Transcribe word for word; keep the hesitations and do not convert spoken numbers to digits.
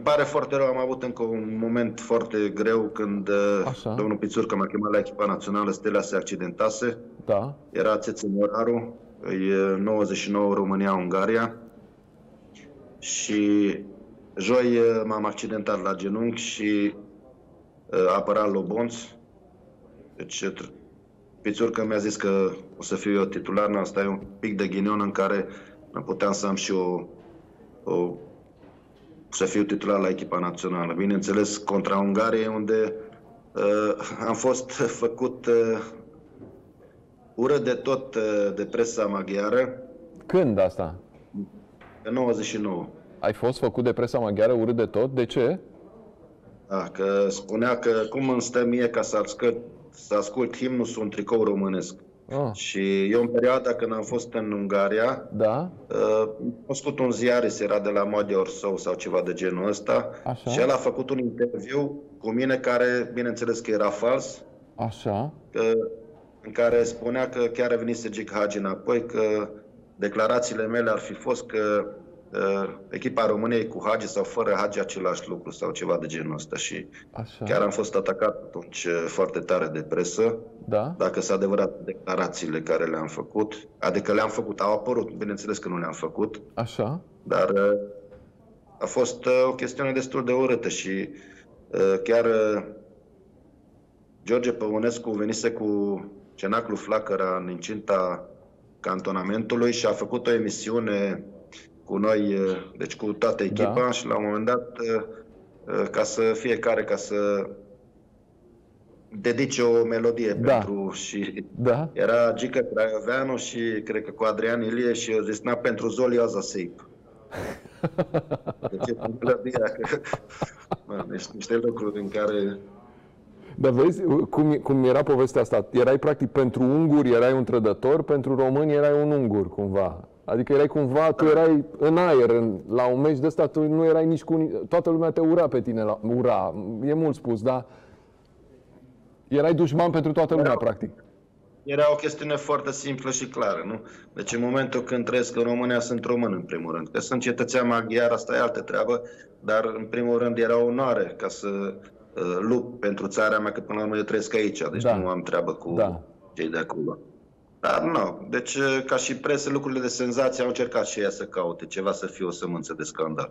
Îmi pare foarte rău, am avut încă un moment foarte greu când Așa. domnul Pițurcă m-a chemat la echipa națională, Stelea se accidentase. Da. Era Țețeneraru, e nouăzeci și nouă România-Ungaria și joi m-am accidentat la genunchi și a apărat Lobonț. Deci Pițurcă mi-a zis că o să fiu eu titular, asta e un pic de ghinion în care puteam să am și o, o să fiu titular la echipa națională. Bineînțeles, contra Ungarie, unde uh, am fost făcut uh, ură de tot uh, de presa maghiară. Când asta? În nouăzeci și nouă. Ai fost făcut de presa maghiară urât de tot? De ce? Da, că spunea că cum îmi stă mie ca să ascult, să ascult himnul, sunt tricou românesc. Oh. Și eu în perioada când am fost în Ungaria, da. uh, am făcut un ziarist, era de la Magyar Szó sau ceva de genul ăsta. Așa. Și el a făcut un interviu cu mine care, bineînțeles că era fals. Așa. Că, în care spunea că chiar venise Gică Hagi înapoi, că declarațiile mele ar fi fost că uh, echipa României cu Hagi sau fără Hagi același lucru sau ceva de genul ăsta. Și Așa. chiar am fost atacat atunci foarte tare de presă. Da. Dacă s-a adevărat declarațiile care le-am făcut, adică le-am făcut, au apărut, bineînțeles că nu le-am făcut. Așa. Dar a fost o chestiune destul de urâtă și chiar George Păunescu venise cu cenaclul Flacăra în incinta cantonamentului și a făcut o emisiune cu noi, deci cu toată echipa, da. Și la un moment dat, ca să fiecare, ca să dedice o melodie da. pentru și da. era Gică Craioveanu și cred că cu Adrian Ilie și eu zis, na, pentru Zoli aza seip. Deci melodie, că niște lucruri în care... Dar vezi cum, cum era povestea asta? Erai practic pentru unguri, erai un trădător, pentru români erai un ungur cumva. Adică erai cumva, da. tu erai în aer, în, la un meci de ăsta tu nu erai nici cu... Toată lumea te ura pe tine, la, ura, e mult spus, dar... Erai dușman pentru toată lumea, era, practic. Era o chestiune foarte simplă și clară, nu? Deci în momentul când trăiesc în România, sunt român în primul rând. Că sunt cetățean maghiar, asta e altă treabă, dar în primul rând era onoare ca să uh, lupt pentru țara mea, că până la urmă eu trăiesc aici, deci da. nu am treabă cu da. cei de acolo. Dar nu, deci ca și presă, lucrurile de senzație au încercat și ea să caute ceva să fie o sămânță de scandal.